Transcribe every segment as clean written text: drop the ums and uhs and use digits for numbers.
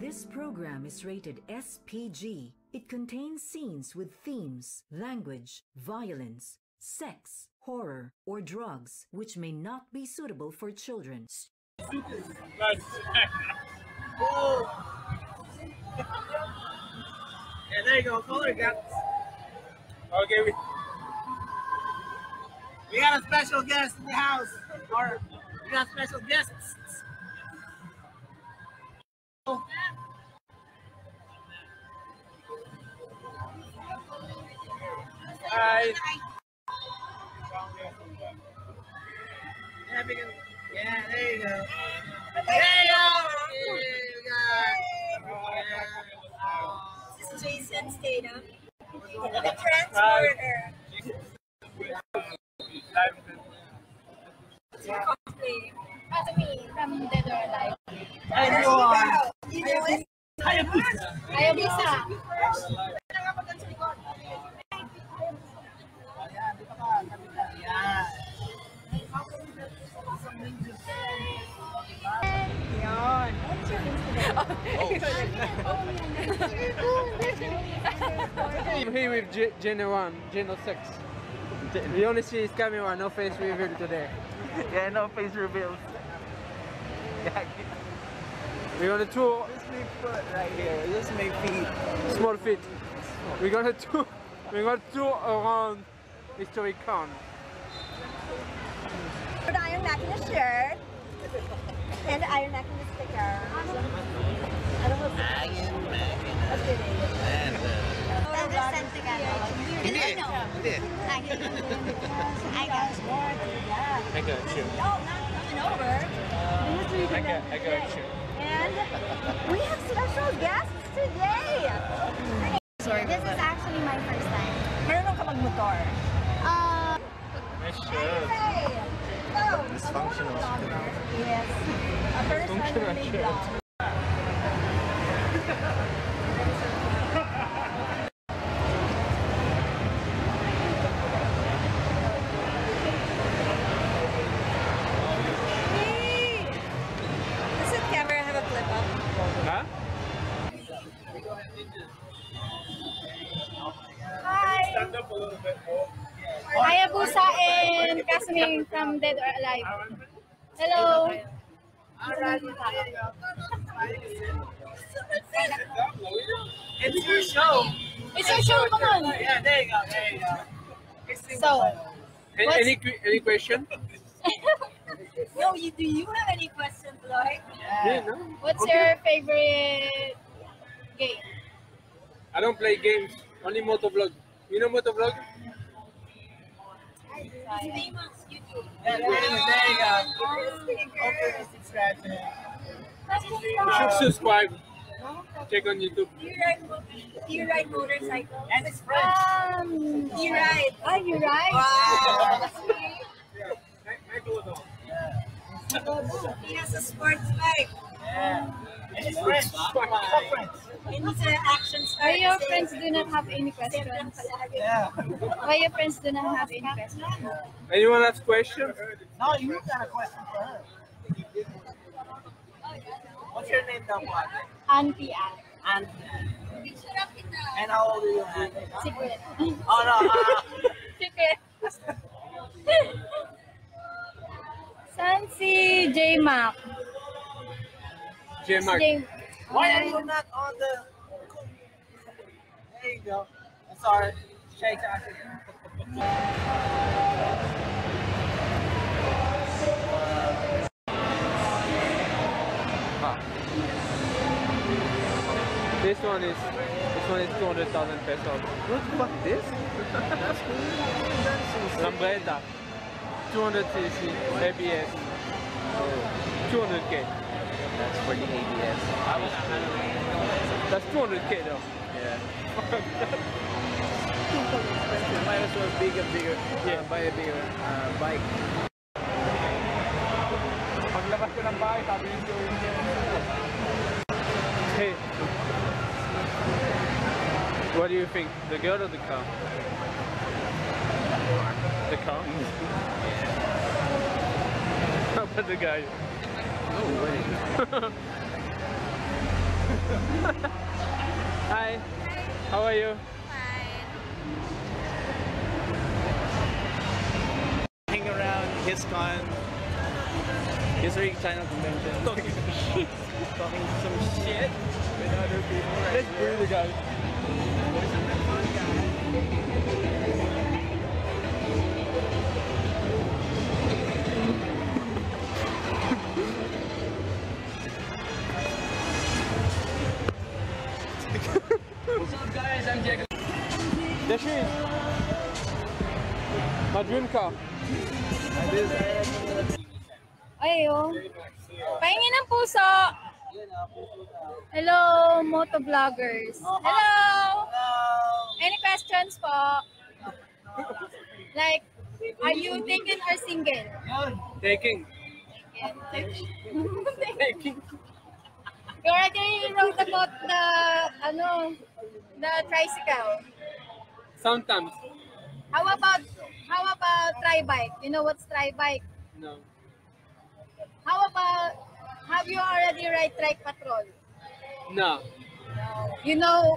This program is rated SPG. It contains scenes with themes, language, violence, sex, horror, or drugs, which may not be suitable for children. Yeah, there you go, color guts. Okay, we got a special guest in the house. Or we got special guests. Oh. Hi. Yeah, there you go. There you go. We got. This is Jason Stata, the transporter. What's your cosplay? Casamine from Dead or Alive. Hello. Hayabusa. I'm here with Genosex. You only see his camera, no face reveal today. Yeah, no face reveals. We're on a tour. Just make foot right here. Just make feet. Small feet. We're gonna tour. We're gonna tour around historic con. But I am not in a shirt. And Iron Mac in the sticker. I don't know. Iron Mac in the sticker. I got you. Oh, not coming over. I got you. And we have special guests today. Sorry. This is actually my first time. Meron ka mag-motor? Sure. No, it's functional. Yes. A person functional shirt. Hey! Does the camera have a flip up? Huh? Hi! Stand up a little bit more. Hayabusa and Casamine from Dead or Alive. Hello. It's your show. It's your show, come on. Yeah, there you go. There you go. So, any question? No, do you have any questions, Lloyd? Yeah. No. What's your favorite game? I don't play games. Only Motovlog. You know Motovlog? His name on YouTube. Yeah, there you go. Okay, subscribe. You should subscribe. Check on YouTube. Do you ride motorcycles? And it's French. You ride. Oh, you ride? Wow. He has a sports bike. Yeah. And it's French. And it's an action star. Why your friends do not have any questions? Yeah. Why your friends do not have any questions? Anyone have questions? No, you got a question for her. What's your name, that one? Auntie Ann. And how old are you? Secret. Oh no. Secret. San si J Mac. Why are you not on the... There you go. I'm sorry. Shake out here. This one is 200,000 pesos. What the fuck this? Lambretta. 200cc ABS. 200k. That's for the ABS. That's 200k though. Yeah. Might as well buy a bigger bike. Paglabas ko ng bahay, sabi niyo hey. What do you think? The girl or the car? The car? How about the guy? Oh, wait. Hi. How are you? Fine. Hang around HISCON. History China Convention. Talking shit. Talking some shit with other people. Let's do the guy. What's up guys, I'm Jack. There she is. My dream car. Ayo. Pahingin ng puso. Hello, motovloggers. Hello. Any questions po? Like, are you taken or single? Taking. Taking. You already wrote about the, the tricycle. Sometimes. How about tri-bike? You know what's tri-bike? No. How about, have you already ride trike patrol? No. You know.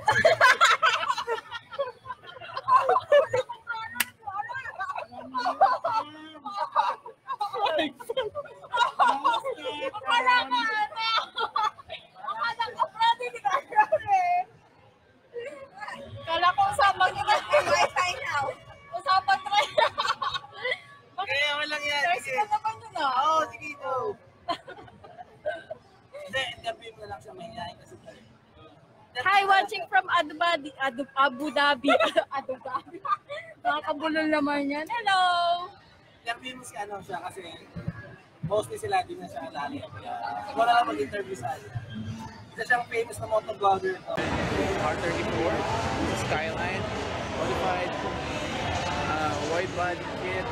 Hi, watching from Abu Dhabi. Abu Dhabi. Nakakabulol naman yan. Hello! Nag-famous ka ano siya kasi mostly sila din na siya alali. Wala lang mag-interview sa akin. Isa siyang famous na motovlogger. R34, Skyline, modified, wide body kit,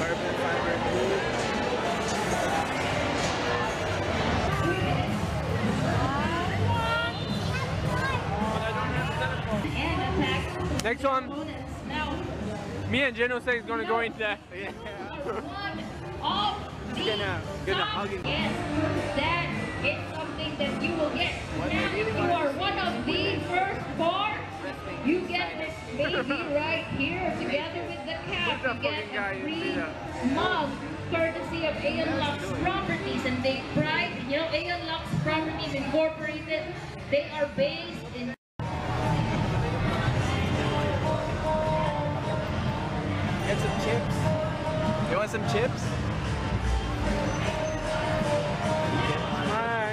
carbon fiber tube. Next one, me and Genosex is gonna go into that. Yeah. Gonna hug him. Yes, that is something that you will get. Now you are one of the firstborn. You get this baby right here together with the cat. You get a free mug courtesy of Lux Properties, and they pride. You know, Lux Properties Incorporated. They are based in. Some chips. You want some chips? Hi.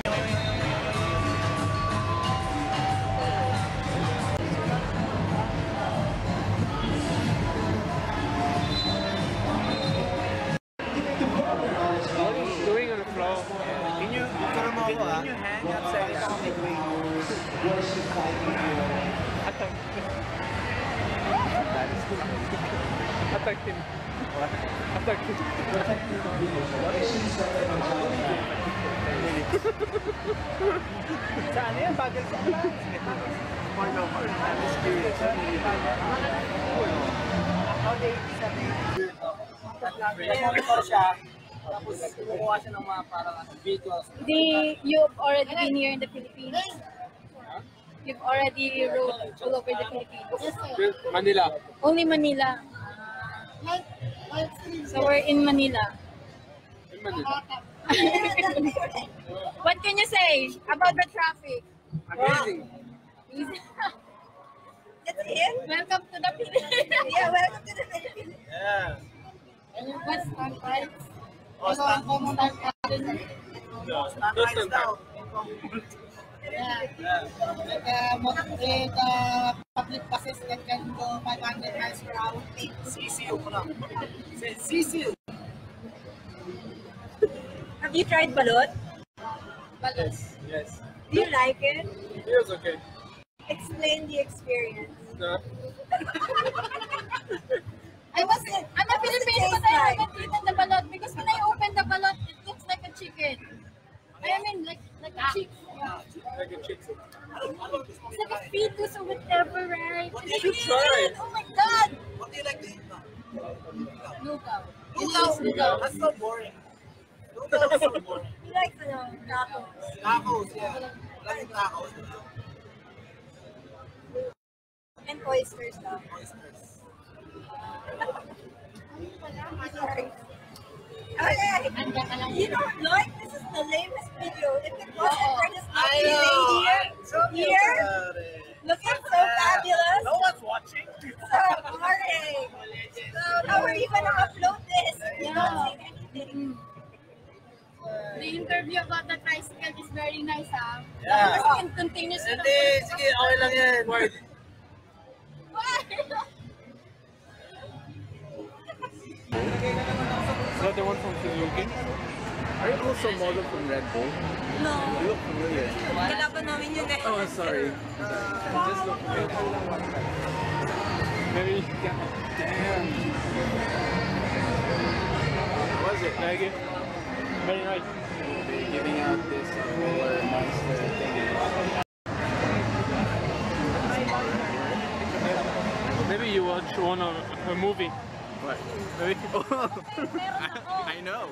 What are you doing on the floor? Can you hang upside down? Attacked him. Attacked him. I'm just curious. You've already been here in the Philippines. You've already rode all over the Philippines. Manila. Only Manila. So we're in Manila. In Manila. What can you say about the traffic? Amazing. Welcome to the Philippines. Yeah, welcome to the Philippines. Yeah. What's standby? With public buses that can go 500 miles per hour. CCU. Say CCU. Have you tried balot? Yes. Do you like it? It feels okay. Explain the experience. No. I'm a Filipino, but I haven't eaten the balot because when I open the balot, it looks like a chicken. I mean, like a chick. Yeah. Like a chick. It's like a fetus or whatever, right? What do you like to eat? Oh my god! What do you like to eat now? Lugaw. Lugaw. That's so boring. Lugaw is so boring. You like the tacos. Tacos, yeah. Like tacos. And oysters, though. Oysters. Sorry. Okay. You don't like this is the lamest video. If it wasn't for this lovely lady here, looking so fabulous. No one's watching. So boring. So how are you gonna upload this? You don't think anything. The interview about the tricycle is very nice, huh? Yeah. Kasi continuous. Hindi, sige, okay lang yan. Word. Another one from Philippines. Are you also model from Red Bull? No. You look familiar. Oh, sorry. I just look familiar. Maybe. Damn. What is it? Maggie? Very nice. They're giving out this roller monster thing. Maybe you watch one of a movie. What? Oh. I know.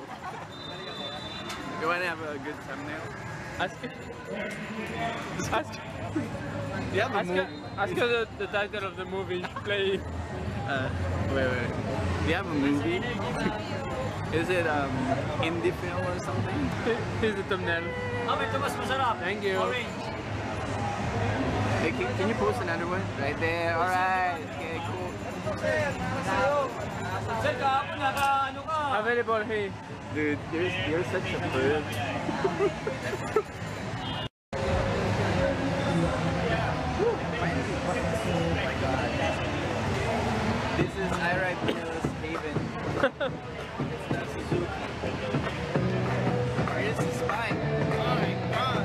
You want to have a good thumbnail? Ask her the title of the movie. Play. Wait. Do you have a movie? Is it indie film or something? Here's the thumbnail. Thank you. Hey, can you post another one? Right there. Alright. Okay, cool. Available here. Dude, you're such a bird. Oh my god. This is Iraq Mills Haven. It's not Suzuki. Where is the spine? Oh my god.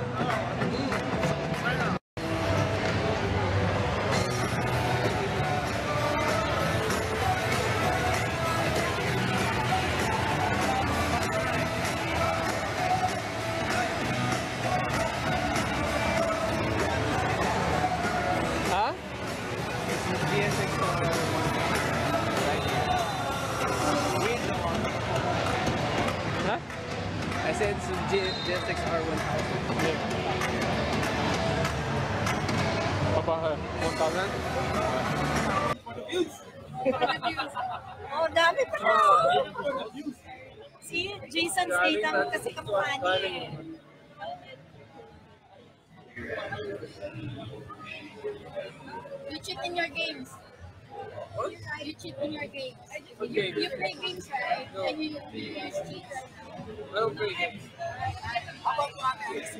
Genosex R1 1,000? For the views! Oh, dami pa na! Si Jason Stata mo kasi kapuhan niya eh. You cheat in your games. What? You cheat in your games. You play games, right? No. And you use cheat right now. I don't play games. How about practice?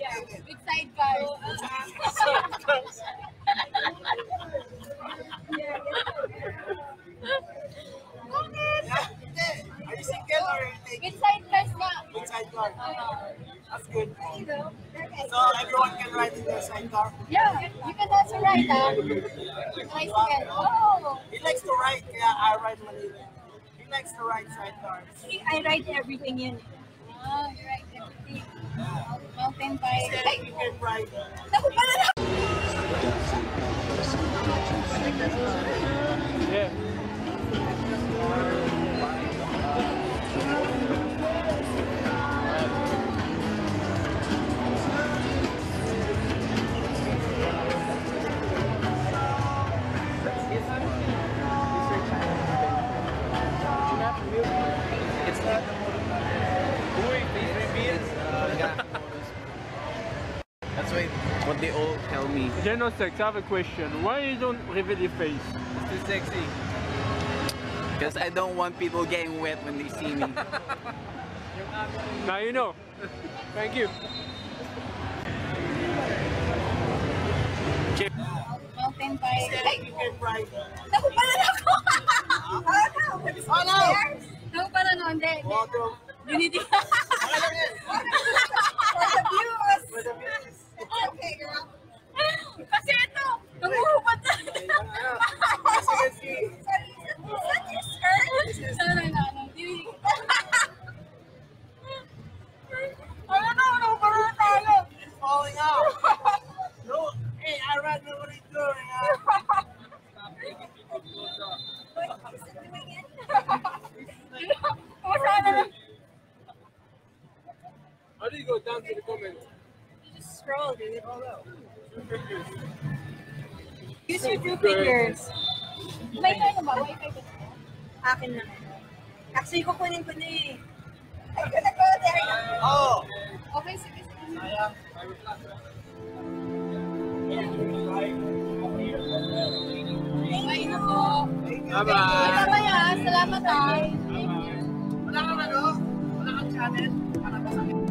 Yeah, with sidecars. Sidecars. Are you single or anything? With sidecars na. With sidecars. That's good. There you go. So everyone can ride in their sidecar? Yeah, you can also ride, huh? Bicycle. Oh! He likes to ride, yeah, I ride Manila. He likes to ride sidecars. See, I ride everything in it. Oh, you ride everything. Mountain bike. You can ride. No, banana! What they all tell me. Genosex, I have a question. Why you don't reveal your face? It's too sexy. Because I don't want people getting wet when they see me. Now you know. Thank you. Mountain bike. You can ride. No, no. You need it. For the views. Okay, girl. Kasi ito, nanguhubat na. Is that your skirt? No. Wala na tayo. It's falling out. No. Hey, I'd rather what it's doing. Use your two fingers. May tayo ba? May tayo ba? Akin na. Actually, kukunin ko na eh. Ay, ko na. Oo. Okay, sige, sige. Sayang. Thank you po. Bye-bye. Salamat, guys. Wala kang ano? Wala kang challenge?